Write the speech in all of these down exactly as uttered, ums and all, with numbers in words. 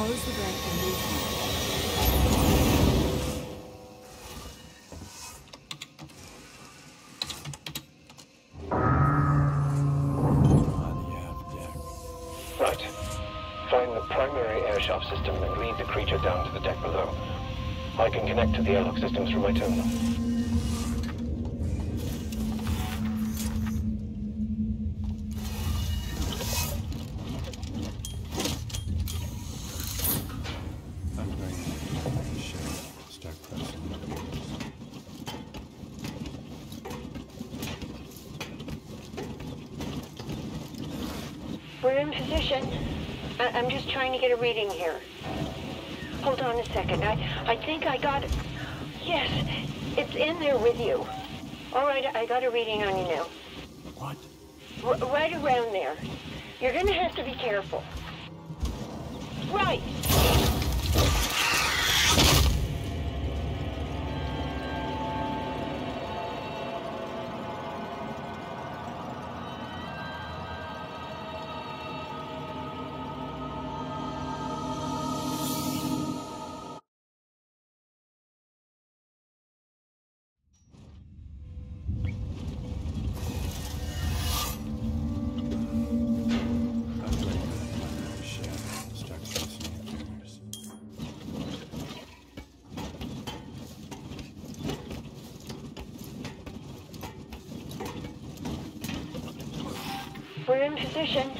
Close the brake and move on. Right. Find the primary air shaft system and lead the creature down to the deck below. I can connect to the airlock system through my terminal. We're in position. I I'm just trying to get a reading here. Hold on a second. I, I think I got it. Yes, it's in there with you. All right, I got a reading on you now. What? R right around there. You're going to have to be careful. Right. We're in position.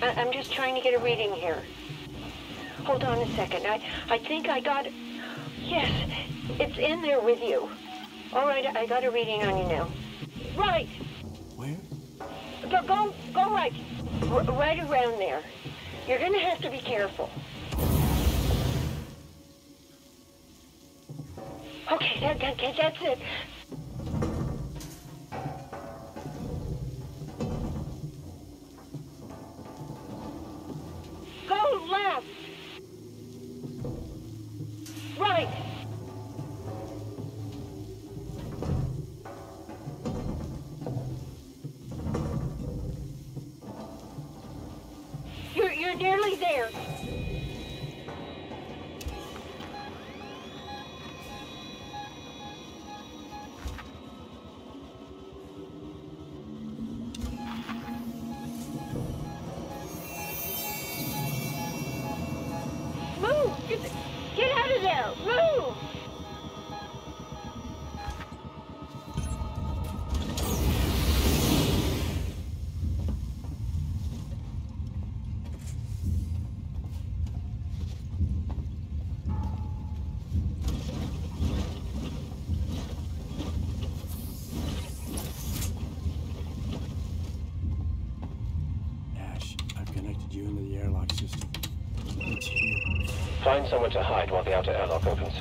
I I'm just trying to get a reading here. Hold on a second. I, I think I got it. Yes, it's in there with you. All right, I got a reading on you now. Right. Where? Go, go, go right. R right around there. You're going to have to be careful. Okay, that, that, that's it. Nearly there. Move! Get, get out of there! Move! Find somewhere to hide while the outer airlock opens.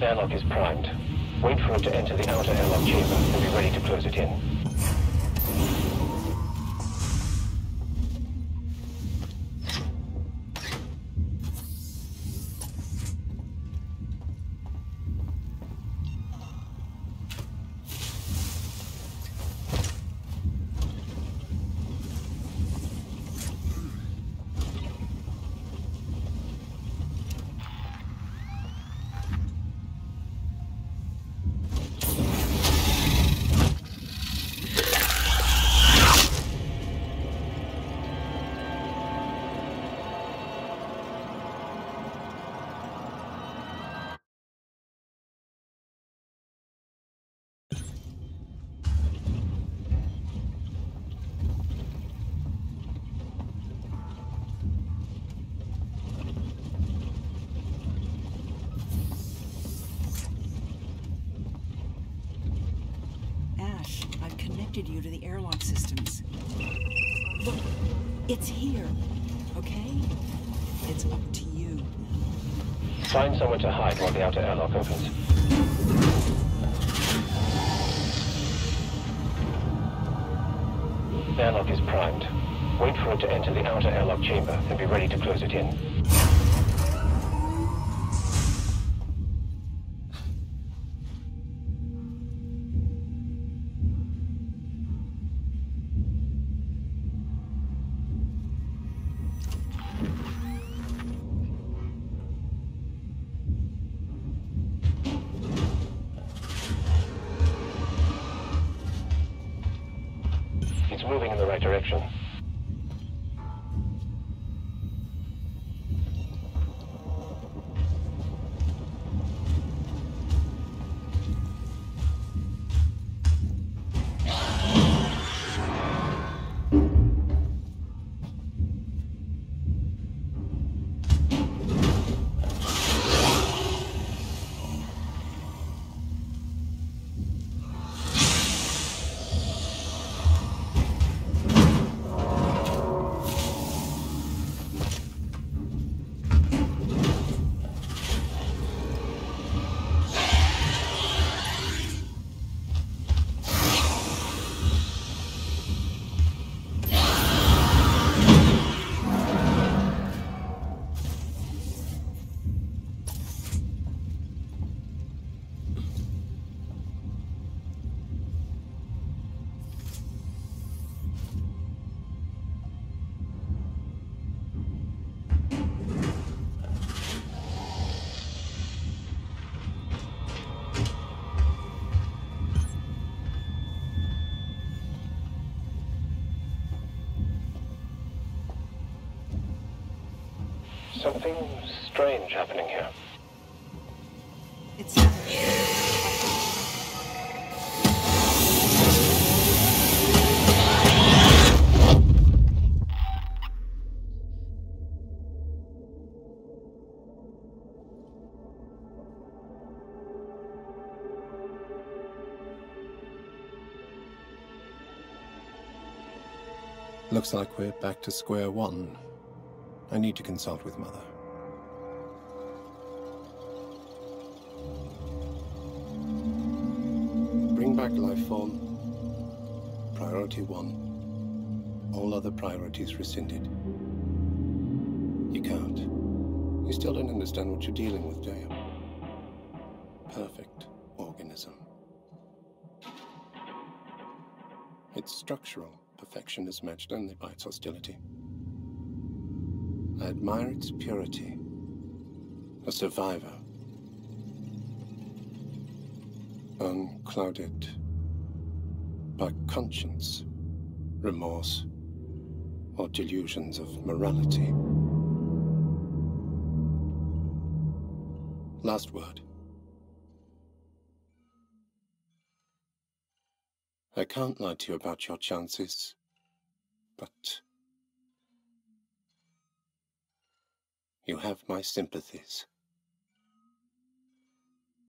Airlock is primed. Wait for it to enter the outer airlock chamber and be ready to close it in. directed you to the airlock systems. Look, it's here, okay? It's up to you. Find somewhere to hide while the outer airlock opens. The airlock is primed. Wait for it to enter the outer airlock chamber, and be ready to close it in. Something strange happening here. It's looks like we're back to square one. I need to consult with Mother. Bring back life form. Priority one. All other priorities rescinded. You can't. You still don't understand what you're dealing with, do you? Perfect organism. Its structural perfection is matched only by its hostility. I admire its purity. A survivor. Unclouded by conscience, remorse, or delusions of morality. Last word. I can't lie to you about your chances, but you have my sympathies.